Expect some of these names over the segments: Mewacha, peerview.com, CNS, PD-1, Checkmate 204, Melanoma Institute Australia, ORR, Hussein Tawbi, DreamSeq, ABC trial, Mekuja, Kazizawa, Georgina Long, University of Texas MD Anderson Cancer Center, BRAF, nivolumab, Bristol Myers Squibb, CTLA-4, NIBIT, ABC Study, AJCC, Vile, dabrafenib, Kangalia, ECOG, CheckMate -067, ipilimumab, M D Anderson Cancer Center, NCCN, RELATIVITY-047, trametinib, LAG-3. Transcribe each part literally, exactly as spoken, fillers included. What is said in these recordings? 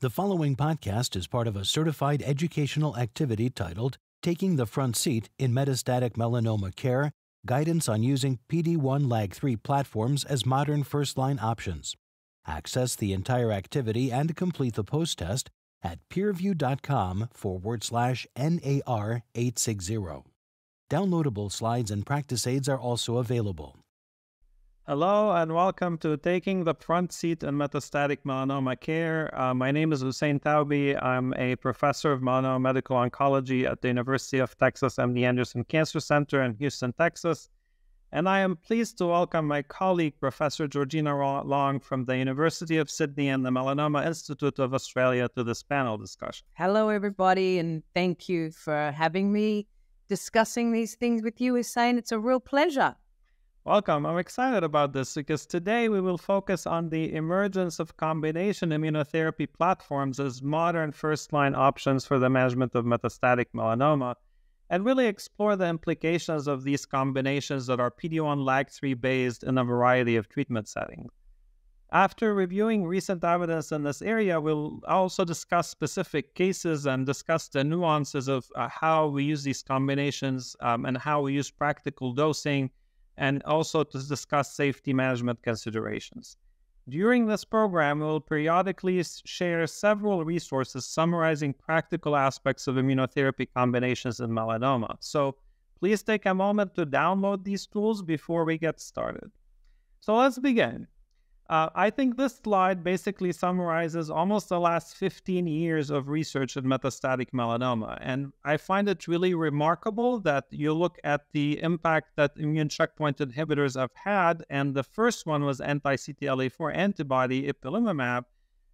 The following podcast is part of a certified educational activity titled Taking the Front Seat in Metastatic Melanoma Care, Guidance on Using P D one lag three Platforms as Modern First-Line Options. Access the entire activity and complete the post-test at peerview.com forward slash N A R eight sixty. Downloadable slides and practice aids are also available. Hello and welcome to Taking the Front Seat in Metastatic Melanoma Care. Uh, my name is Hussein Tawbi. I'm a professor of melanoma medical oncology at the University of Texas M D Anderson Cancer Center in Houston, Texas. And I am pleased to welcome my colleague, Professor Georgina Long from the University of Sydney and the Melanoma Institute of Australia to this panel discussion. Hello, everybody, and thank you for having me discussing these things with you, Hussein. It's a real pleasure. Welcome. I'm excited about this because today we will focus on the emergence of combination immunotherapy platforms as modern first-line options for the management of metastatic melanoma and really explore the implications of these combinations that are P D one lag three based in a variety of treatment settings. After reviewing recent evidence in this area, we'll also discuss specific cases and discuss the nuances of uh, how we use these combinations um, and how we use practical dosing, and also to discuss safety management considerations. During this program, we'll periodically share several resources summarizing practical aspects of immunotherapy combinations in melanoma. So please take a moment to download these tools before we get started. So let's begin. Uh, I think this slide basically summarizes almost the last fifteen years of research in metastatic melanoma. And I find it really remarkable that you look at the impact that immune checkpoint inhibitors have had. And the first one was anti-C T L A four antibody, ipilimumab,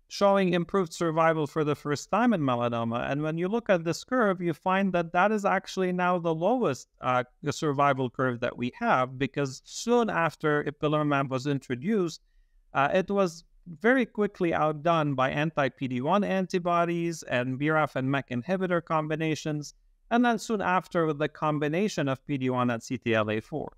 showing improved survival for the first time in melanoma. And when you look at this curve, you find that that is actually now the lowest uh, survival curve that we have, because soon after ipilimumab was introduced, Uh, it was very quickly outdone by anti-P D one antibodies and B R A F and MEK inhibitor combinations, and then soon after with the combination of P D one and C T L A four.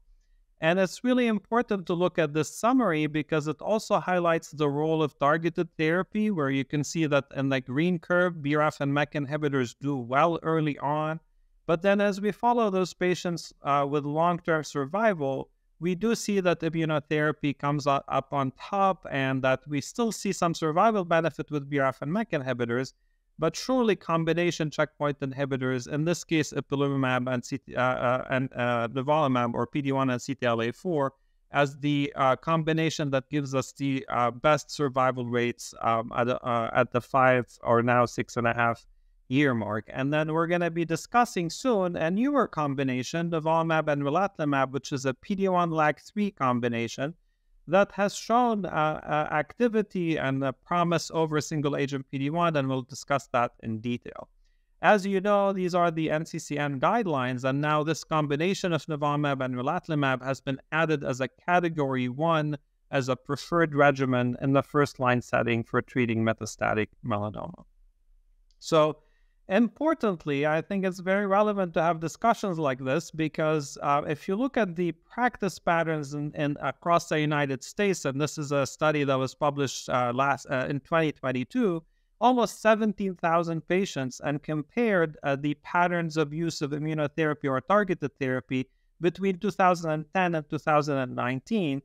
And it's really important to look at this summary because it also highlights the role of targeted therapy, where you can see that in the green curve, B R A F and MEK inhibitors do well early on. But then as we follow those patients uh, with long-term survival, we do see that immunotherapy comes up on top and that we still see some survival benefit with B R A F and MEK inhibitors, but surely combination checkpoint inhibitors, in this case, ipilimumab and, C T, uh, uh, and uh, nivolumab or P D one and C T L A four, as the uh, combination that gives us the uh, best survival rates um, at, uh, at the five or now six and a half year mark. And then we're going to be discussing soon a newer combination, nivolumab and relatlimab, which is a P D one lag three combination that has shown uh, uh, activity and uh, promise over single agent P D one, and we'll discuss that in detail. As you know, these are the N C C N guidelines, and now this combination of nivolumab and relatlimab has been added as a category one as a preferred regimen in the first line setting for treating metastatic melanoma. So importantly, I think it's very relevant to have discussions like this because uh, if you look at the practice patterns in, in across the United States, and this is a study that was published uh, last uh, in twenty twenty-two, almost seventeen thousand patients, and compared uh, the patterns of use of immunotherapy or targeted therapy between two thousand ten and two thousand nineteen.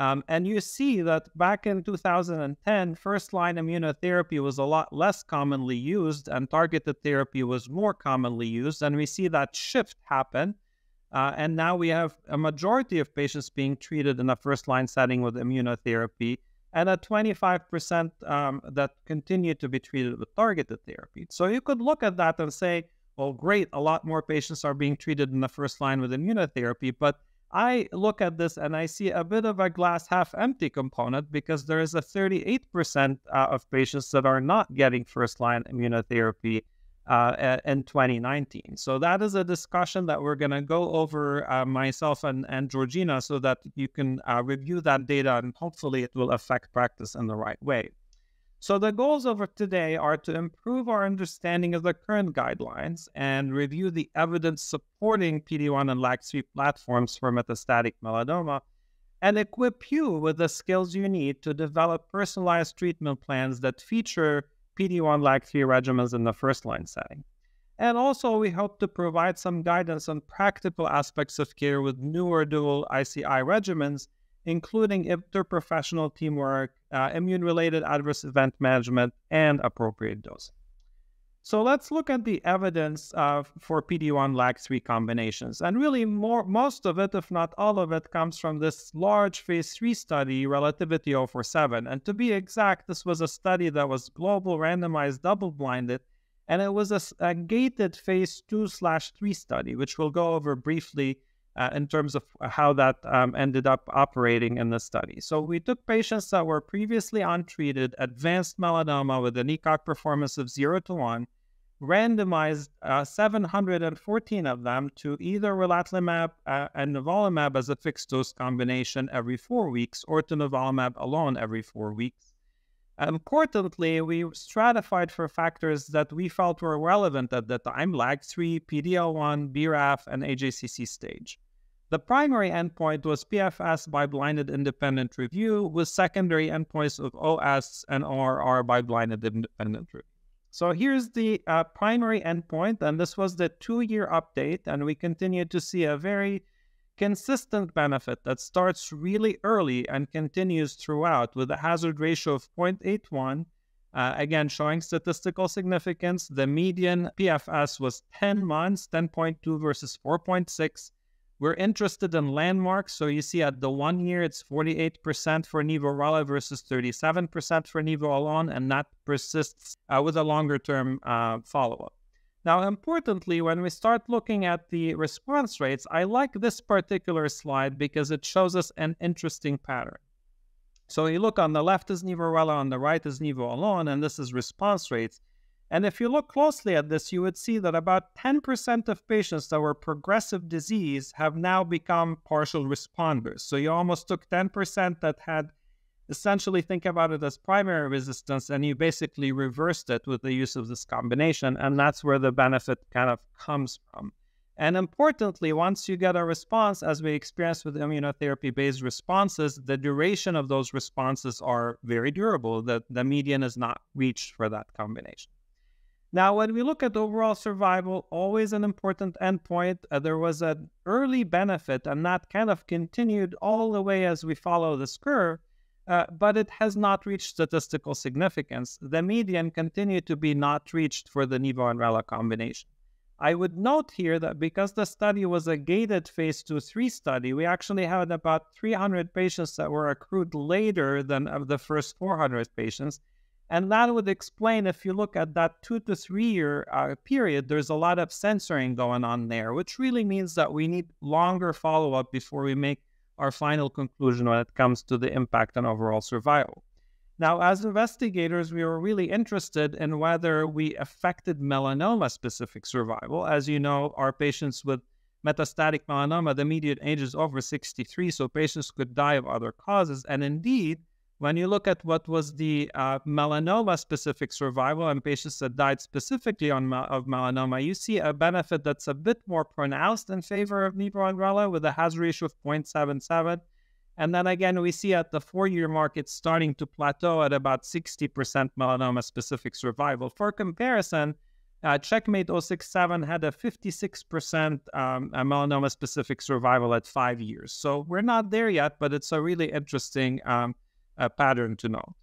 Um, and you see that back in two thousand ten, first-line immunotherapy was a lot less commonly used and targeted therapy was more commonly used. And we see that shift happen. Uh, and now we have a majority of patients being treated in a first-line setting with immunotherapy and a twenty-five percent um, that continue to be treated with targeted therapy. So you could look at that and say, well, great, a lot more patients are being treated in the first line with immunotherapy, but I look at this and I see a bit of a glass half empty component because there is a thirty-eight percent uh, of patients that are not getting first-line immunotherapy uh, in twenty nineteen. So that is a discussion that we're going to go over uh, myself and, and Georgina so that you can uh, review that data and hopefully it will affect practice in the right way. So the goals of today are to improve our understanding of the current guidelines and review the evidence supporting P D one and lag three platforms for metastatic melanoma, and equip you with the skills you need to develop personalized treatment plans that feature P D one L A G three regimens in the first-line setting. And also, we hope to provide some guidance on practical aspects of care with newer dual I C I regimens, including interprofessional teamwork, uh, immune-related adverse event management, and appropriate dosing. So let's look at the evidence uh, for P D one L A G three combinations. And really, more, most of it, if not all of it, comes from this large phase three study, Relativity zero four seven. And to be exact, this was a study that was global, randomized, double-blinded, and it was a, a gated phase two slash three study, which we'll go over briefly uh, in terms of how that um, ended up operating in the study. So we took patients that were previously untreated, advanced melanoma with an ECOG performance of zero to one, randomized uh, seven hundred fourteen of them to either relatlimab uh, and nivolumab as a fixed-dose combination every four weeks or to nivolumab alone every four weeks. Importantly, we stratified for factors that we felt were relevant at the time, L A G three, P D L one, B R A F, and A J C C stage. The primary endpoint was P F S by blinded independent review, with secondary endpoints of O S and O R R by blinded independent review. So here's the uh, primary endpoint, and this was the two-year update, and we continued to see a very consistent benefit that starts really early and continues throughout with a hazard ratio of zero point eight one, uh, again showing statistical significance. The median P F S was ten months, ten point two versus four point six. We're interested in landmarks, so you see at the one year it's forty-eight percent for nivo-rela versus thirty-seven percent for nivo alone, and that persists uh, with a longer-term uh, follow-up. Now, importantly, when we start looking at the response rates, I like this particular slide because it shows us an interesting pattern. So you look on the left is nivo-rela, on the right is nivo alone, and this is response rates. And if you look closely at this, you would see that about ten percent of patients that were progressive disease have now become partial responders. So you almost took ten percent that had essentially, think about it as primary resistance, and you basically reversed it with the use of this combination, and that's where the benefit kind of comes from. And importantly, once you get a response, as we experienced with immunotherapy-based responses, the duration of those responses are very durable. The, the median is not reached for that combination. Now, when we look at overall survival, always an important endpoint, uh, there was an early benefit, and that kind of continued all the way as we follow this curve, uh, but it has not reached statistical significance. The median continued to be not reached for the nivo and rela combination. I would note here that because the study was a gated phase two three study, we actually had about three hundred patients that were accrued later than of the first four hundred patients. And that would explain, if you look at that two to three year uh, period, there's a lot of censoring going on there, which really means that we need longer follow-up before we make our final conclusion when it comes to the impact on overall survival. Now, as investigators, we were really interested in whether we affected melanoma-specific survival. As you know, our patients with metastatic melanoma, the median age is over sixty-three, so patients could die of other causes, and indeed, when you look at what was the uh, melanoma-specific survival and patients that died specifically on ma of melanoma, you see a benefit that's a bit more pronounced in favor of nivo and rela with a hazard ratio of zero point seven seven. And then again, we see at the four-year mark, it's starting to plateau at about sixty percent melanoma-specific survival. For comparison, uh, Checkmate zero six seven had a fifty-six percent um, melanoma-specific survival at five years. So we're not there yet, but it's a really interesting um, a pattern to note.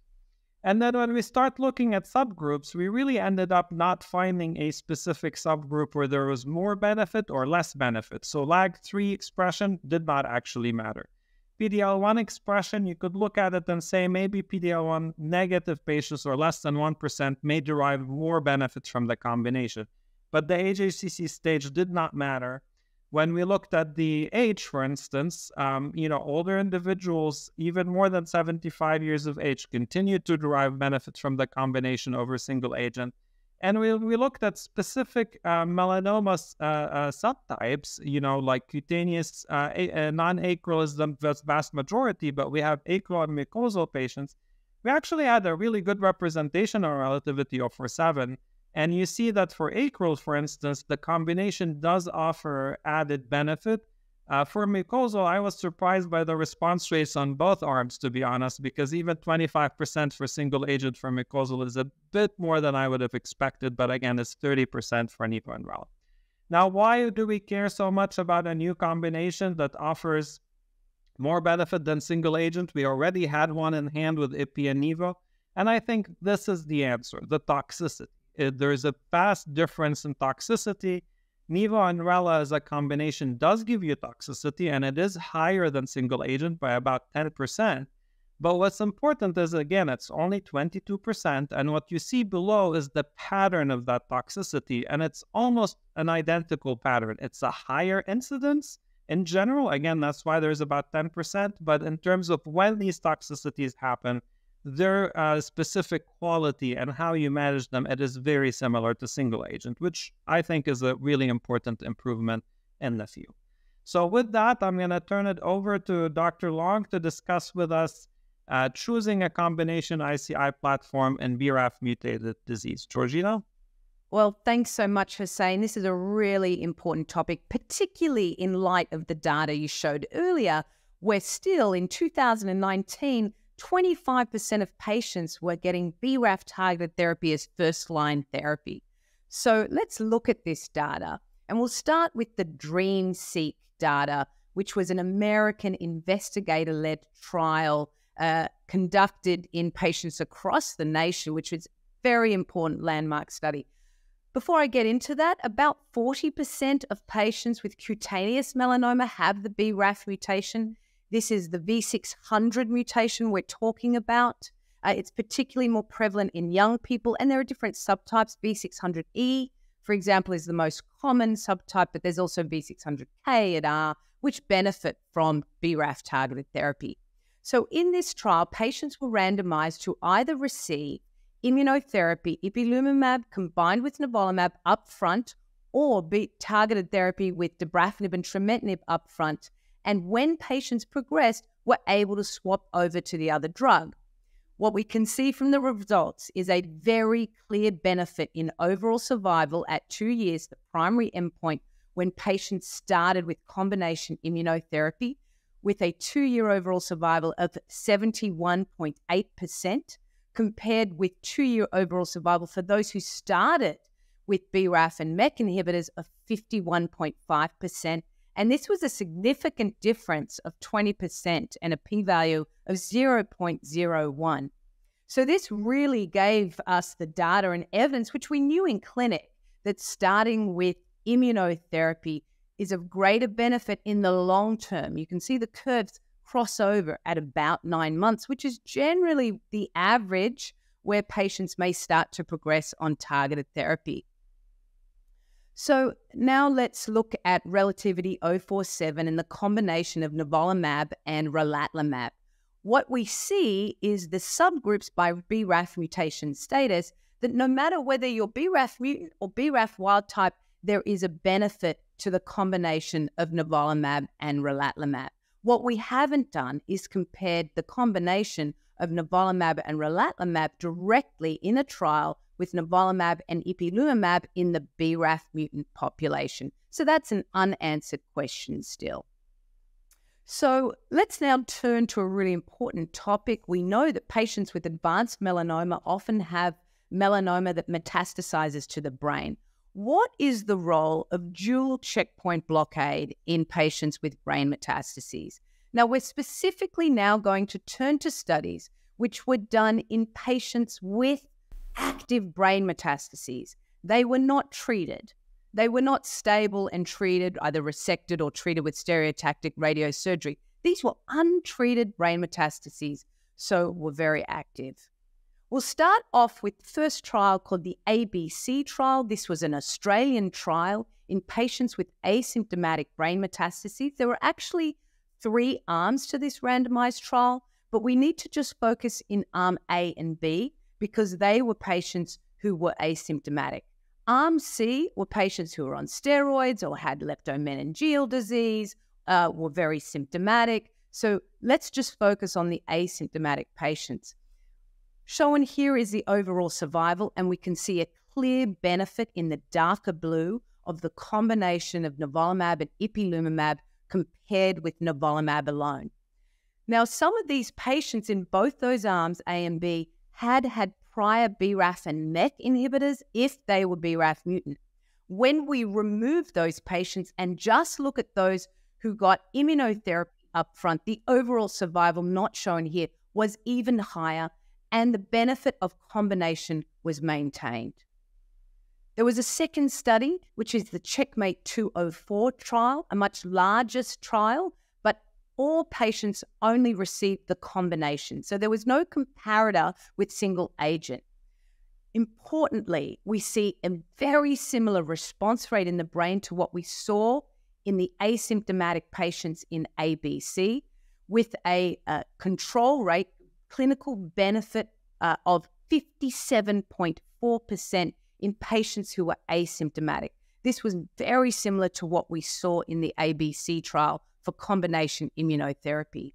And then when we start looking at subgroups, we really ended up not finding a specific subgroup where there was more benefit or less benefit. So L A G three expression did not actually matter. P D L one expression, you could look at it and say maybe P D L one negative patients or less than one percent may derive more benefit from the combination. But the A J C C stage did not matter. When we looked at the age, for instance, um, you know, older individuals, even more than seventy-five years of age, continued to derive benefit from the combination over a single agent. And we, we looked at specific uh, melanoma uh, uh, subtypes, you know, like cutaneous, uh, uh, non-acral is the vast majority, but we have acral and mucosal patients. We actually had a really good representation of Relativity zero four seven. And you see that for acral, for instance, the combination does offer added benefit, Uh, for mucosal, I was surprised by the response rates on both arms, to be honest, because even twenty-five percent for single agent for mucosal is a bit more than I would have expected, but again, it's thirty percent for nivo and rel. Now, why do we care so much about a new combination that offers more benefit than single agent? We already had one in hand with ipi and nivo, and I think this is the answer, the toxicity. It, there is a vast difference in toxicity. Nivo and rela as a combination does give you toxicity, and it is higher than single agent by about ten percent. But what's important is, again, it's only twenty-two percent, and what you see below is the pattern of that toxicity, and it's almost an identical pattern. It's a higher incidence in general. Again, that's why there's about ten percent, but in terms of when these toxicities happen, their uh, specific quality and how you manage them, it is very similar to single agent, which I think is a really important improvement in the field. So with that, I'm going to turn it over to Doctor Long to discuss with us uh, choosing a combination I C I platform in B RAF mutated disease. Georgina? Well, thanks so much, Hussein. This is a really important topic, particularly in light of the data you showed earlier, where still in two thousand nineteen, twenty-five percent of patients were getting B RAF targeted therapy as first-line therapy. So let's look at this data, and we'll start with the DreamSeq data, which was an American investigator-led trial uh, conducted in patients across the nation, which was a very important landmark study. Before I get into that, about forty percent of patients with cutaneous melanoma have the B RAF mutation. This is the V six hundred mutation we're talking about. Uh, it's particularly more prevalent in young people, and there are different subtypes. V six hundred E, for example, is the most common subtype, but there's also V six hundred K and R, which benefit from B RAF-targeted therapy. So in this trial, patients were randomized to either receive immunotherapy, ipilimumab combined with nivolumab upfront, or be targeted therapy with dabrafenib and trametinib upfront, and when patients progressed, were able to swap over to the other drug. What we can see from the results is a very clear benefit in overall survival at two years, the primary endpoint, when patients started with combination immunotherapy, with a two-year overall survival of seventy-one point eight percent, compared with two-year overall survival for those who started with B RAF and MEK inhibitors of fifty-one point five percent. And this was a significant difference of twenty percent and a p-value of zero point zero one. So this really gave us the data and evidence, which we knew in clinic, that starting with immunotherapy is of greater benefit in the long term. You can see the curves cross over at about nine months, which is generally the average where patients may start to progress on targeted therapy. So now let's look at Relativity zero four seven and the combination of nivolumab and relatlimab. What we see is the subgroups by B RAF mutation status, that no matter whether you're B RAF mutant or B RAF wild type, there is a benefit to the combination of nivolumab and relatlimab. What we haven't done is compared the combination of nivolumab and relatlimab directly in a trial with nivolumab and ipilimumab in the B RAF mutant population. So that's an unanswered question still. So let's now turn to a really important topic. We know that patients with advanced melanoma often have melanoma that metastasizes to the brain. What is the role of dual checkpoint blockade in patients with brain metastases? Now, we're specifically now going to turn to studies which were done in patients with active brain metastases. They were not treated. They were not stable and treated, either resected or treated with stereotactic radiosurgery. These were untreated brain metastases, so were very active. We'll start off with the first trial called the A B C trial. This was an Australian trial in patients with asymptomatic brain metastases. There were actually three arms to this randomized trial, but we need to just focus in arm A and B because they were patients who were asymptomatic. Arm C were patients who were on steroids or had leptomeningeal disease, uh, were very symptomatic. So let's just focus on the asymptomatic patients. Shown here is the overall survival, and we can see a clear benefit in the darker blue of the combination of nivolumab and ipilimumab compared with nivolumab alone. Now, some of these patients in both those arms, A and B, had had prior B RAF and MEK inhibitors if they were B RAF mutant. When we remove those patients and just look at those who got immunotherapy up front, the overall survival not shown here was even higher, and the benefit of combination was maintained. There was a second study, which is the Checkmate two oh four trial, a much larger trial, but all patients only received the combination. So there was no comparator with single agent. Importantly, we see a very similar response rate in the brain to what we saw in the asymptomatic patients in A B C, with a uh, control rate, clinical benefit uh, of fifty-seven point four percent in patients who were asymptomatic. This was very similar to what we saw in the A B C trial for combination immunotherapy.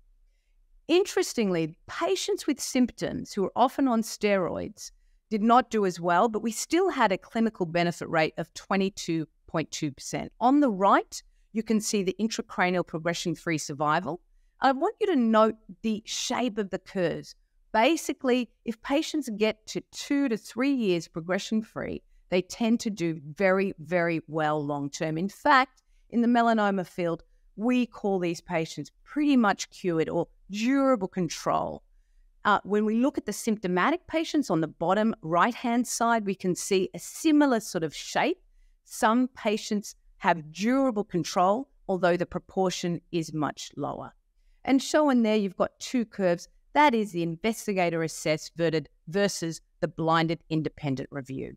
Interestingly, patients with symptoms who were often on steroids did not do as well, but we still had a clinical benefit rate of twenty-two point two percent. On the right, you can see the intracranial progression-free survival. I want you to note the shape of the curves. Basically, if patients get to two to three years progression-free, they tend to do very, very well long-term. In fact, in the melanoma field, we call these patients pretty much cured or durable control. Uh, when we look at the symptomatic patients on the bottom right-hand side, we can see a similar sort of shape. Some patients have durable control, although the proportion is much lower. And shown there, you've got two curves. That is the investigator-assessed versus the blinded independent review.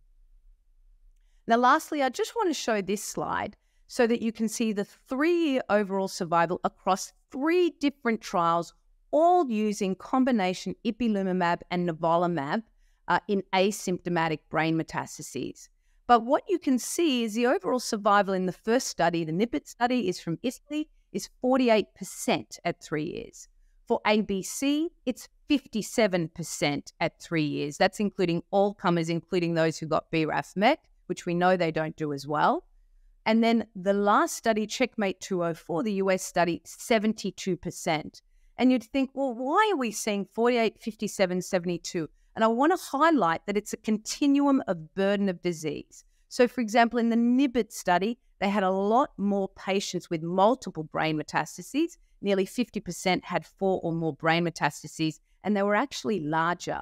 Now, lastly, I just want to show this slide so that you can see the three-year overall survival across three different trials, all using combination ipilimumab and nivolumab uh, in asymptomatic brain metastases. But what you can see is the overall survival in the first study, the NIBIT study is from Italy, is forty-eight percent at three years. For A B C, it's fifty-seven percent at three years. That's including all comers, including those who got B RAF MEK, which we know they don't do as well. And then the last study, Checkmate two oh four, the U S study, seventy-two percent. And you'd think, well, why are we seeing forty-eight, fifty-seven, seventy-two? And I want to highlight that it's a continuum of burden of disease. So, for example, in the NIBIT study, they had a lot more patients with multiple brain metastases. Nearly fifty percent had four or more brain metastases, and they were actually larger.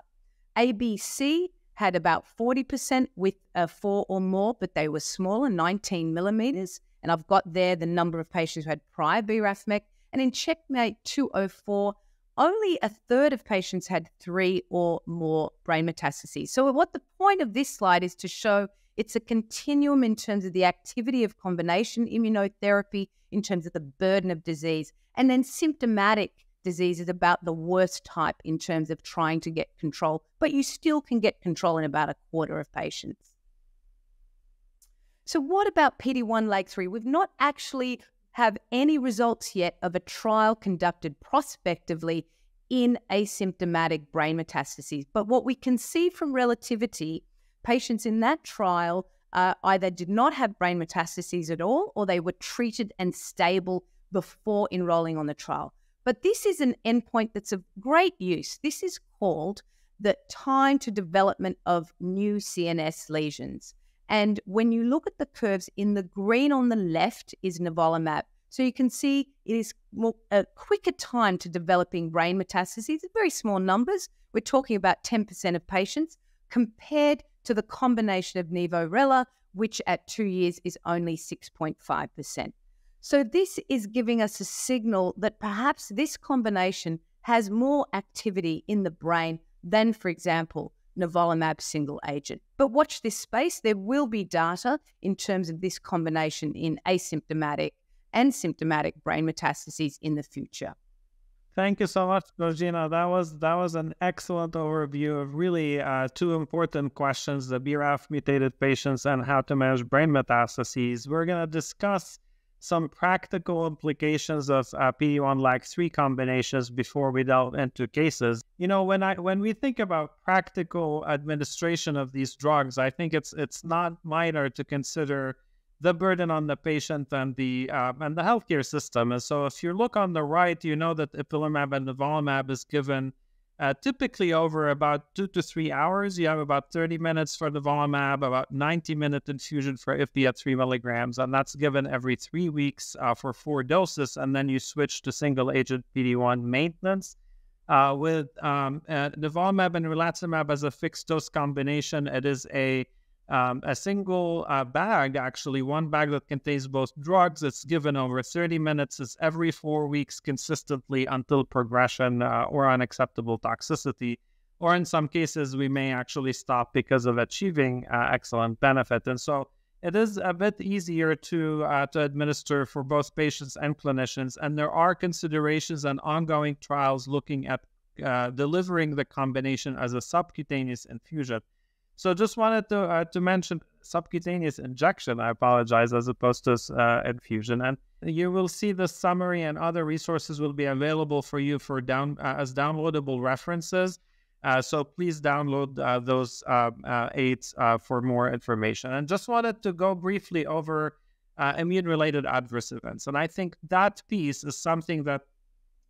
A B C had about forty percent with uh, four or more, but they were smaller, nineteen millimeters. And I've got there the number of patients who had prior B RAF MEK. And in Checkmate two oh four, only a third of patients had three or more brain metastases. So what the point of this slide is to show it's a continuum in terms of the activity of combination immunotherapy, in terms of the burden of disease, and then symptomatic disease is about the worst type in terms of trying to get control, but you still can get control in about a quarter of patients. So what about P D one L A G three? We've not actually have any results yet of a trial conducted prospectively in asymptomatic brain metastases, but what we can see from Relativity, patients in that trial uh, either did not have brain metastases at all, or they were treated and stable before enrolling on the trial. But this is an endpoint that's of great use. This is called the time to development of new C N S lesions. And when you look at the curves, in the green on the left is nivolumab. So you can see it is more, a quicker time to developing brain metastases, very small numbers. We're talking about ten percent of patients, compared to the combination of Nivo-Rela, which at two years is only six point five percent. So this is giving us a signal that perhaps this combination has more activity in the brain than, for example, nivolumab single agent. But watch this space. There will be data in terms of this combination in asymptomatic and symptomatic brain metastases in the future. Thank you so much, Georgina. That was that was an excellent overview of really uh, two important questions, the B RAF mutated patients and how to manage brain metastases. We're going to discuss some practical implications of uh, P D one L A G three combinations before we delve into cases. You know, when I when we think about practical administration of these drugs, I think it's it's not minor to consider the burden on the patient and the uh, and the healthcare system. And so if you look on the right, you know that ipilimumab and nivolumab is given uh, typically over about two to three hours. You have about thirty minutes for nivolumab, about ninety minute infusion for ipi at three milligrams, and that's given every three weeks uh, for four doses. And then you switch to single agent P D one maintenance. Uh, with um, uh, nivolumab and relatlimab as a fixed dose combination, it is a um, a single uh, bag, actually, one bag that contains both drugs. It's given over thirty minutes. It's every four weeks consistently until progression uh, or unacceptable toxicity. Or in some cases, we may actually stop because of achieving uh, excellent benefit. And so it is a bit easier to uh, to administer for both patients and clinicians, and there are considerations and ongoing trials looking at uh, delivering the combination as a subcutaneous infusion. So just wanted to uh, to mention subcutaneous injection, I apologize, as opposed to uh, infusion. And you will see the summary and other resources will be available for you for down uh, as downloadable references. Uh, so please download uh, those uh, uh, aids uh, for more information. And just wanted to go briefly over uh, immune-related adverse events. And I think that piece is something that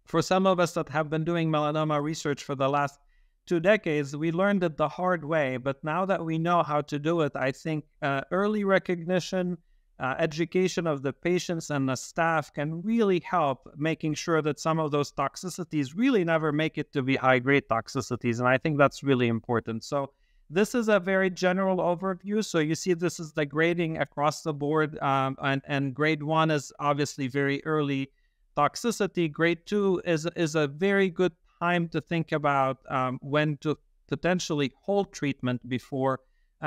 for some of us that have been doing melanoma research for the last two decades, we learned it the hard way. But now that we know how to do it, I think uh, early recognition, uh, education of the patients and the staff can really help making sure that some of those toxicities really never make it to be high-grade toxicities. And I think that's really important. So this is a very general overview. So you see this is the grading across the board. Um, and, and grade one is obviously very early toxicity. Grade two is, is a very good time to think about um, when to potentially hold treatment before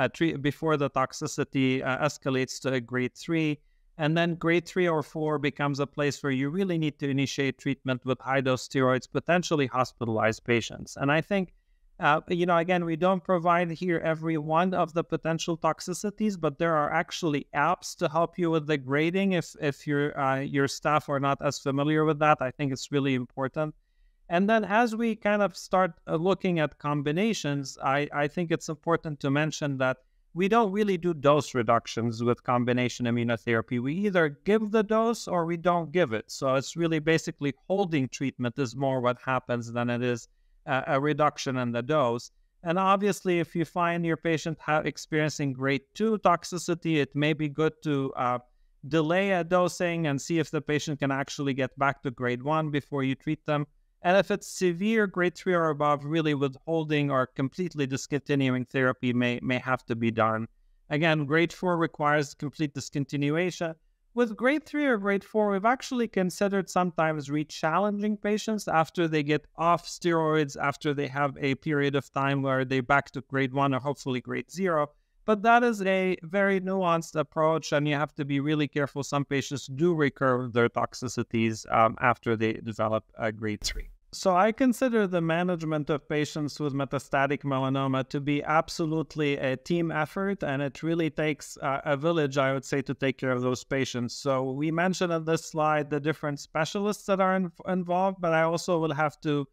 Uh, treat, before the toxicity uh, escalates to a grade three. And then grade three or four becomes a place where you really need to initiate treatment with high-dose steroids, potentially hospitalized patients. And I think, uh, you know, again, we don't provide here every one of the potential toxicities, but there are actually apps to help you with the grading if, if your, uh, your staff are not as familiar with that. I think it's really important. And then as we kind of start looking at combinations, I, I think it's important to mention that we don't really do dose reductions with combination immunotherapy. We either give the dose or we don't give it. So it's really basically holding treatment is more what happens than it is a, a reduction in the dose. And obviously, if you find your patient experiencing grade two toxicity, it may be good to uh, delay a dosing and see if the patient can actually get back to grade one before you treat them. And if it's severe, grade three or above, really withholding or completely discontinuing therapy may, may have to be done. Again, grade four requires complete discontinuation. With grade three or grade four, we've actually considered sometimes re-challenging patients after they get off steroids, after they have a period of time where they're back to grade one or hopefully grade zero. But that is a very nuanced approach, and you have to be really careful. Some patients do recur their toxicities um, after they develop uh, grade three. So I consider the management of patients with metastatic melanoma to be absolutely a team effort, and it really takes uh, a village, I would say, to take care of those patients. So we mentioned on this slide the different specialists that are in involved, but I also will have to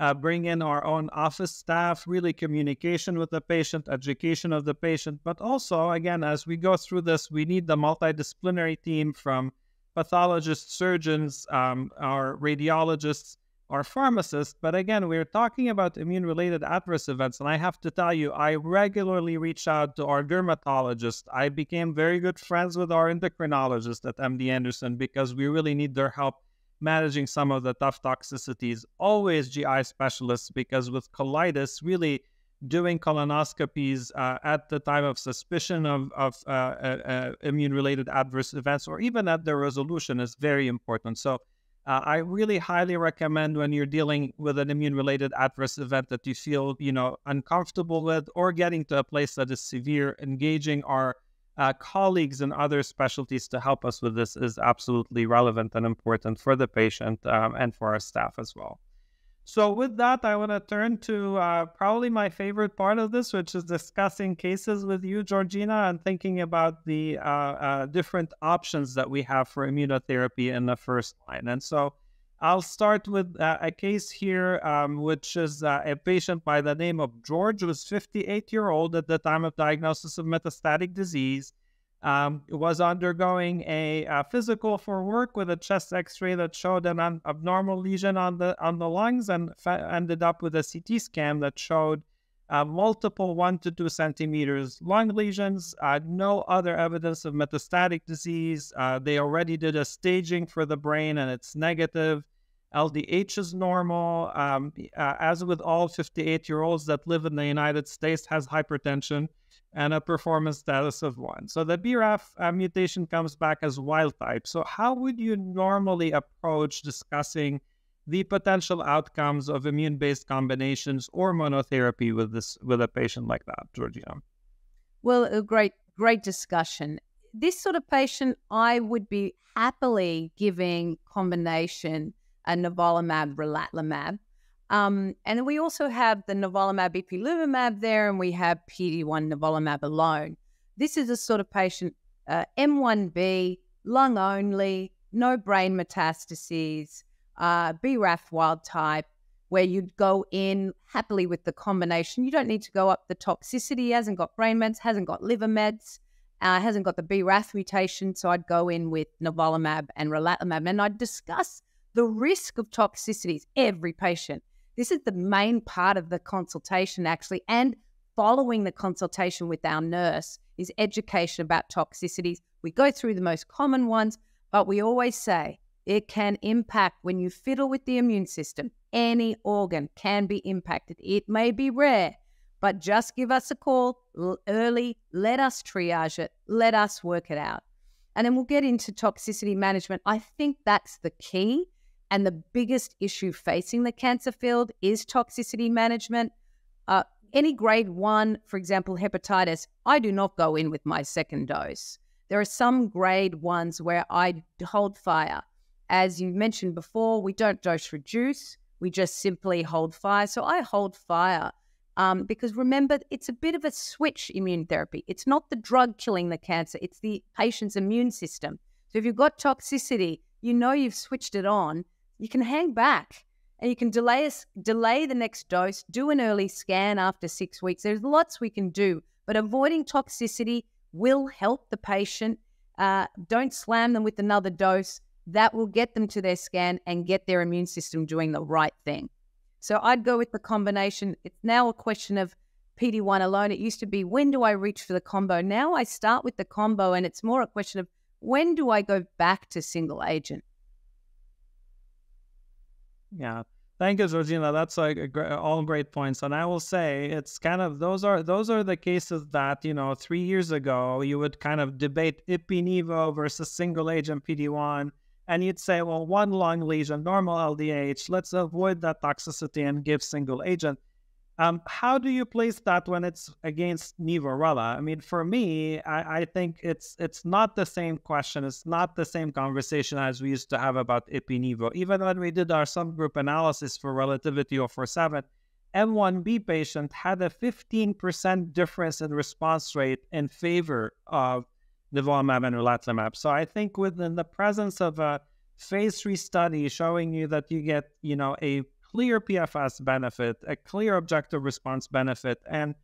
uh, bring in our own office staff, really communication with the patient, education of the patient. But also, again, as we go through this, we need the multidisciplinary team from pathologists, surgeons, um, our radiologists, or pharmacists. But again, we're talking about immune-related adverse events. And I have to tell you, I regularly reach out to our dermatologist. I became very good friends with our endocrinologist at M D Anderson because we really need their help managing some of the tough toxicities. Always G I specialists, because with colitis, really doing colonoscopies uh, at the time of suspicion of, of uh, uh, immune-related adverse events, or even at the resolution, is very important. So Uh, I really highly recommend when you're dealing with an immune-related adverse event that you feel, you know, uncomfortable with or getting to a place that is severe, engaging our uh, colleagues and other specialties to help us with this is absolutely relevant and important for the patient um, and for our staff as well. So with that, I want to turn to uh, probably my favorite part of this, which is discussing cases with you, Georgina, and thinking about the uh, uh, different options that we have for immunotherapy in the first line. And so I'll start with uh, a case here, um, which is uh, a patient by the name of George, who was fifty-eight years old at the time of diagnosis of metastatic disease. um, was undergoing a, a physical for work with a chest X-ray that showed an abnormal lesion on the on the lungs, and ended up with a C T scan that showed uh, multiple one to two centimeters lung lesions. Uh, no other evidence of metastatic disease. Uh, they already did a staging for the brain, and it's negative. L D H is normal. Um, uh, as with all fifty-eight-year-olds that live in the United States, has hypertension and a performance status of one. So the B RAF uh, mutation comes back as wild type. So how would you normally approach discussing the potential outcomes of immune-based combinations or monotherapy with this with a patient like that, Georgina? Well, a great, great discussion. This sort of patient, I would be happily giving combination a nivolumab, relatlimab. Um, and we also have the nivolumab, ipilimumab there, and we have P D one nivolumab alone. This is a sort of patient, uh, M one B, lung only, no brain metastases, uh, B RAF wild type, where you'd go in happily with the combination. You don't need to go up the toxicity, hasn't got brain meds, hasn't got liver meds, uh, hasn't got the B RAF mutation. So I'd go in with nivolumab and relatlimab, and I'd discuss the risk of toxicities, every patient. This is the main part of the consultation, actually, and following the consultation with our nurse is education about toxicities. We go through the most common ones, but we always say it can impact when you fiddle with the immune system. Any organ can be impacted. It may be rare, but just give us a call early. Let us triage it. Let us work it out. And then we'll get into toxicity management. I think that's the key. And the biggest issue facing the cancer field is toxicity management. Uh, any grade one, for example, hepatitis, I do not go in with my second dose. There are some grade ones where I hold fire. As you mentioned before, we don't dose reduce. We just simply hold fire. So I hold fire um, because remember, it's a bit of a switch immune therapy. It's not the drug killing the cancer. It's the patient's immune system. So if you've got toxicity, you know you've switched it on. You can hang back and you can delay delay the next dose, do an early scan after six weeks. There's lots we can do, but avoiding toxicity will help the patient. Uh, don't slam them with another dose. That will get them to their scan and get their immune system doing the right thing. So I'd go with the combination. It's now a question of P D one alone. It used to be, when do I reach for the combo? Now I start with the combo, and it's more a question of, when do I go back to single agent? Yeah, thank you, Georgina. That's like a great, all great points. And I will say it's kind of, those are those are the cases that, you know, three years ago, you would kind of debate ipi-nivo versus single agent P D one. And you'd say, well, one lung lesion, normal L D H, let's avoid that toxicity and give single agent. Um, how do you place that when it's against nivo-rela? I mean, for me, I, I think it's it's not the same question. It's not the same conversation as we used to have about ipi-nivo. Even when we did our subgroup analysis for relativity zero four seven, M one B patient had a fifteen percent difference in response rate in favor of nivolumab and relatlimab. So I think within the presence of a phase three study showing you that you get, you know, a clear P F S benefit, a clear objective response benefit, and,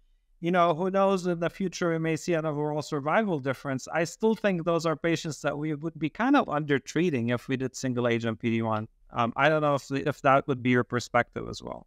you know, who knows, in the future we may see an overall survival difference. I still think those are patients that we would be kind of under-treating if we did single-agent P D one. Um, I don't know if, the, if that would be your perspective as well.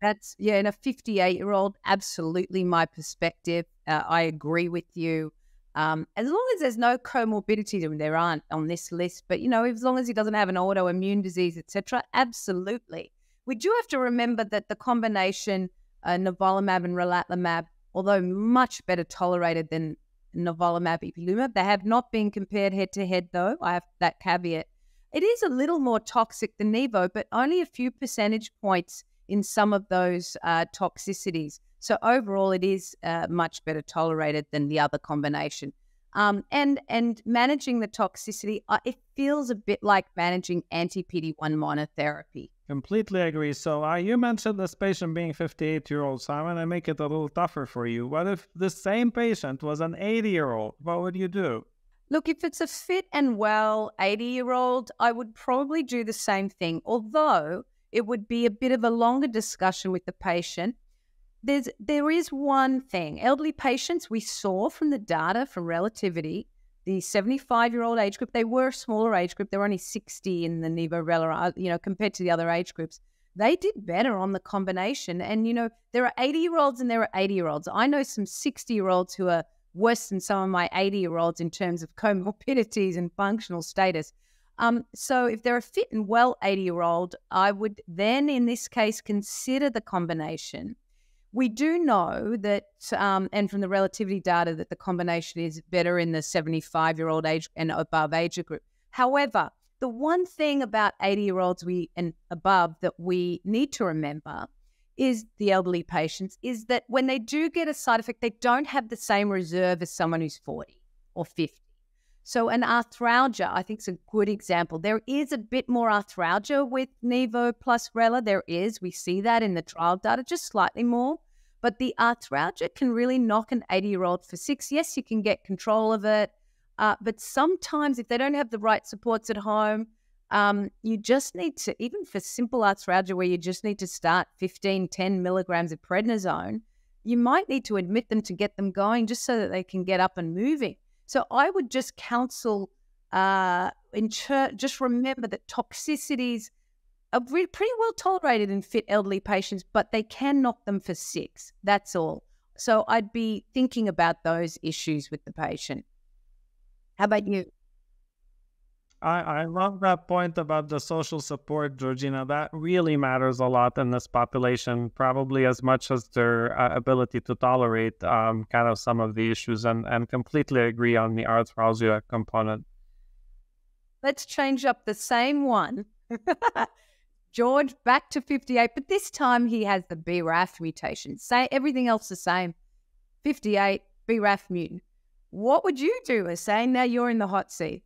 That's, yeah, in a fifty-eight-year-old, absolutely my perspective. Uh, I agree with you. Um, as long as there's no comorbidities, there aren't on this list, but, you know, as long as he doesn't have an autoimmune disease, et cetera, absolutely. We do have to remember that the combination uh, nivolumab and relatlimab, although much better tolerated than nivolumab, ipilimumab, they have not been compared head-to-head, though. I have that caveat. It is a little more toxic than nivo, but only a few percentage points in some of those uh, toxicities. So overall, it is uh, much better tolerated than the other combination. Um, and, and managing the toxicity, uh, it feels a bit like managing anti-P D one monotherapy. Completely agree. So uh, you mentioned this patient being fifty-eight-year-old, so I'm going to make it a little tougher for you. What if the same patient was an eighty-year-old? What would you do? Look, if it's a fit and well eighty-year-old, I would probably do the same thing, although it would be a bit of a longer discussion with the patient. There's, there is one thing. Elderly patients, we saw from the data from Relativity the seventy-five-year-old age group, they were a smaller age group. There were only sixty in the nivo-rela, you know, compared to the other age groups. They did better on the combination. And, you know, there are eighty-year-olds and there are eighty-year-olds. I know some sixty-year-olds who are worse than some of my eighty-year-olds in terms of comorbidities and functional status. Um, so if they're a fit and well eighty-year-old, I would then in this case consider the combination. We do know that, um, and from the relativity data, that the combination is better in the seventy-five-year-old age and above age group. However, the one thing about eighty-year-olds we and above that we need to remember is the elderly patients is that when they do get a side effect, they don't have the same reserve as someone who's forty or fifty. So an arthralgia, I think, is a good example. There is a bit more arthralgia with nivo plus rela. There is. We see that in the trial data, just slightly more. But the arthralgia can really knock an eighty-year-old for six. Yes, you can get control of it. Uh, but sometimes if they don't have the right supports at home, um, you just need to, even for simple arthralgia where you just need to start fifteen, ten milligrams of prednisone, you might need to admit them to get them going just so that they can get up and moving. So I would just counsel, uh, in church, just remember that toxicities are pretty well tolerated in fit elderly patients, but they can knock them for six. That's all. So I'd be thinking about those issues with the patient. How about you? I, I love that point about the social support, Georgina. That really matters a lot in this population, probably as much as their uh, ability to tolerate um, kind of some of the issues, and, and completely agree on the arthralgia component. Let's change up the same one. George, back to fifty-eight, but this time he has the B RAF mutation. Say everything else the same. fifty-eight, B RAF mutant. What would you do, Hussein? Now you're in the hot seat.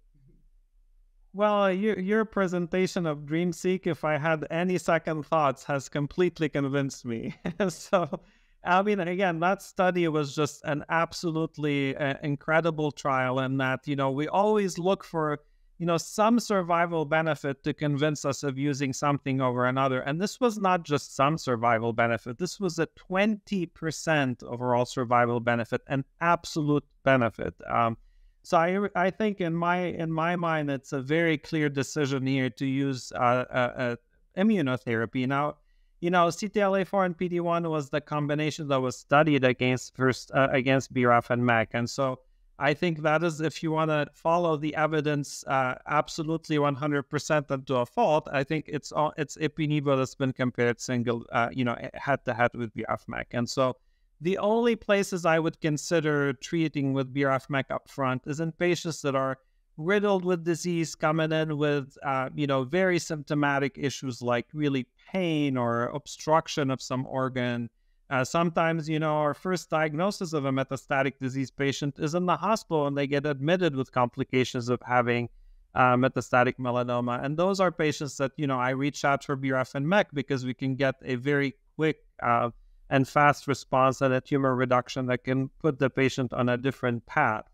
Well, your, your presentation of DreamSeq, if I had any second thoughts, has completely convinced me. So, I mean, again, that study was just an absolutely uh, incredible trial in that, you know, we always look for, you know, some survival benefit to convince us of using something over another. And this was not just some survival benefit. This was a twenty percent overall survival benefit, an absolute benefit. Um, So I, I think in my in my mind, it's a very clear decision here to use uh, uh, uh, immunotherapy. Now, you know, C T L A four and P D one was the combination that was studied against first uh, against B RAF and M A C, and so I think that is, if you want to follow the evidence, uh, absolutely one hundred percent and to a fault. I think it's all, it's ipi-nivo that's been compared single, uh, you know, head to head with B RAF M A C, and so. The only places I would consider treating with B RAF M A C upfront is in patients that are riddled with disease, coming in with, uh, you know, very symptomatic issues like really pain or obstruction of some organ. Uh, sometimes, you know, our first diagnosis of a metastatic disease patient is in the hospital and they get admitted with complications of having uh, metastatic melanoma. And those are patients that, you know, I reach out for B RAF and M A C because we can get a very quick uh, and fast response and a tumor reduction that can put the patient on a different path.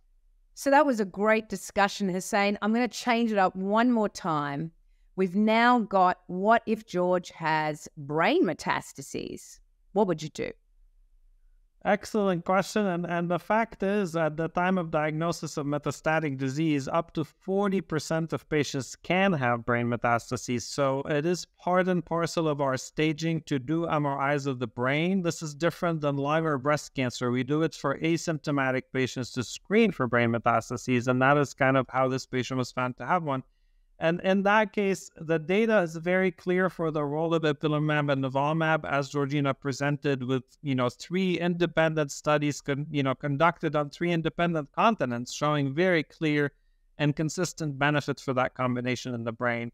So that was a great discussion, Hussein. I'm going to change it up one more time. We've now got, what if George has brain metastases? What would you do? Excellent question. And, and the fact is, at the time of diagnosis of metastatic disease, up to forty percent of patients can have brain metastases. So it is part and parcel of our staging to do M R Is of the brain. This is different than lung or breast cancer. We do it for asymptomatic patients to screen for brain metastases. And that is kind of how this patient was found to have one. And in that case, the data is very clear for the role of ipilimumab and nivolumab, as Georgina presented, with, you know, three independent studies con you know conducted on three independent continents, showing very clear and consistent benefits for that combination in the brain.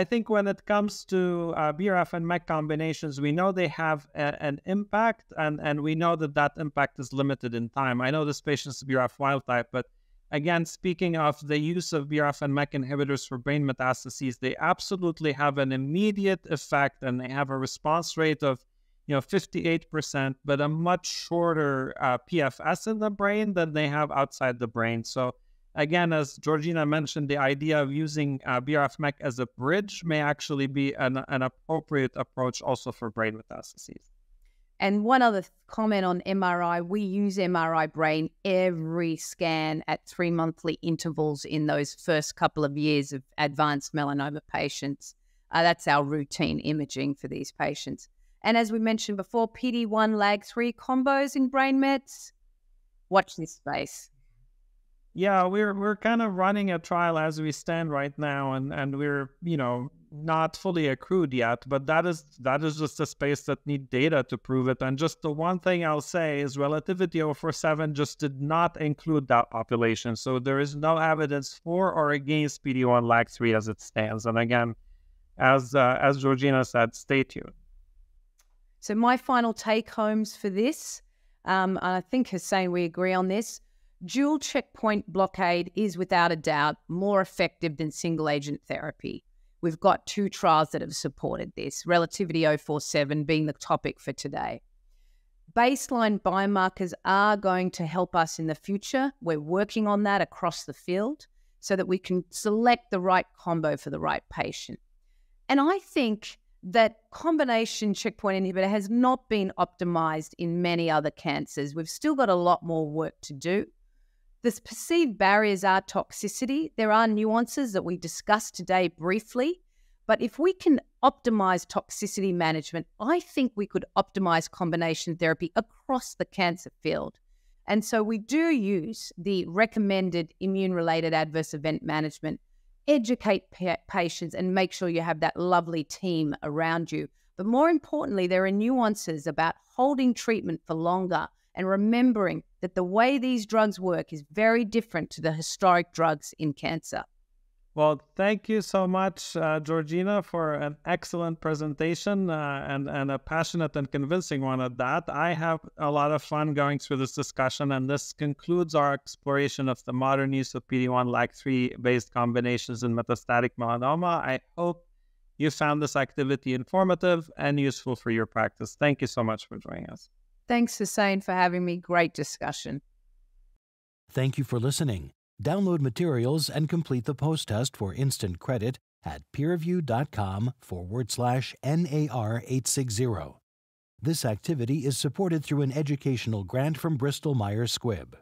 I think when it comes to uh, B RAF and M A C combinations, we know they have a an impact, and and we know that that impact is limited in time. I know this patient's B RAF wild type, but again, speaking of the use of B RAF and M A C inhibitors for brain metastases, they absolutely have an immediate effect, and they have a response rate of, you know, fifty-eight percent, but a much shorter uh, P F S in the brain than they have outside the brain. So again, as Georgina mentioned, the idea of using uh, B RAF M A C as a bridge may actually be an, an appropriate approach also for brain metastases. And one other comment on M R I, we use M R I brain every scan at three monthly intervals in those first couple of years of advanced melanoma patients. Uh, that's our routine imaging for these patients. And as we mentioned before, P D one, lag three combos in brain mets. Watch this space. Yeah, we're we're kind of running a trial as we stand right now, and and we're you know not fully accrued yet. But that is that is just a space that need data to prove it. And just the one thing I'll say is Relativity zero four seven just did not include that population, so there is no evidence for or against P D one lag three as it stands. And again, as uh, as Georgina said, stay tuned. So my final take homes for this, um, I think Hussein, we agree on this. Dual checkpoint blockade is without a doubt more effective than single agent therapy. We've got two trials that have supported this, Relativity zero four seven being the topic for today. Baseline biomarkers are going to help us in the future. We're working on that across the field so that we can select the right combo for the right patient. And I think that combination checkpoint inhibitor has not been optimized in many other cancers. We've still got a lot more work to do. The perceived barriers are toxicity. There are nuances that we discussed today briefly, but if we can optimize toxicity management, I think we could optimize combination therapy across the cancer field. And so we do use the recommended immune-related adverse event management, educate pa patients, and make sure you have that lovely team around you. But more importantly, there are nuances about holding treatment for longer and remembering that the way these drugs work is very different to the historic drugs in cancer. Well, thank you so much, uh, Georgina, for an excellent presentation uh, and, and a passionate and convincing one at that. I have a lot of fun going through this discussion, and this concludes our exploration of the modern use of P D one lag three based combinations in metastatic melanoma. I hope you found this activity informative and useful for your practice. Thank you so much for joining us. Thanks, Hussein, for having me. Great discussion. Thank you for listening. Download materials and complete the post-test for instant credit at peerview.com forward slash N A R eight sixty. This activity is supported through an educational grant from Bristol Myers Squibb.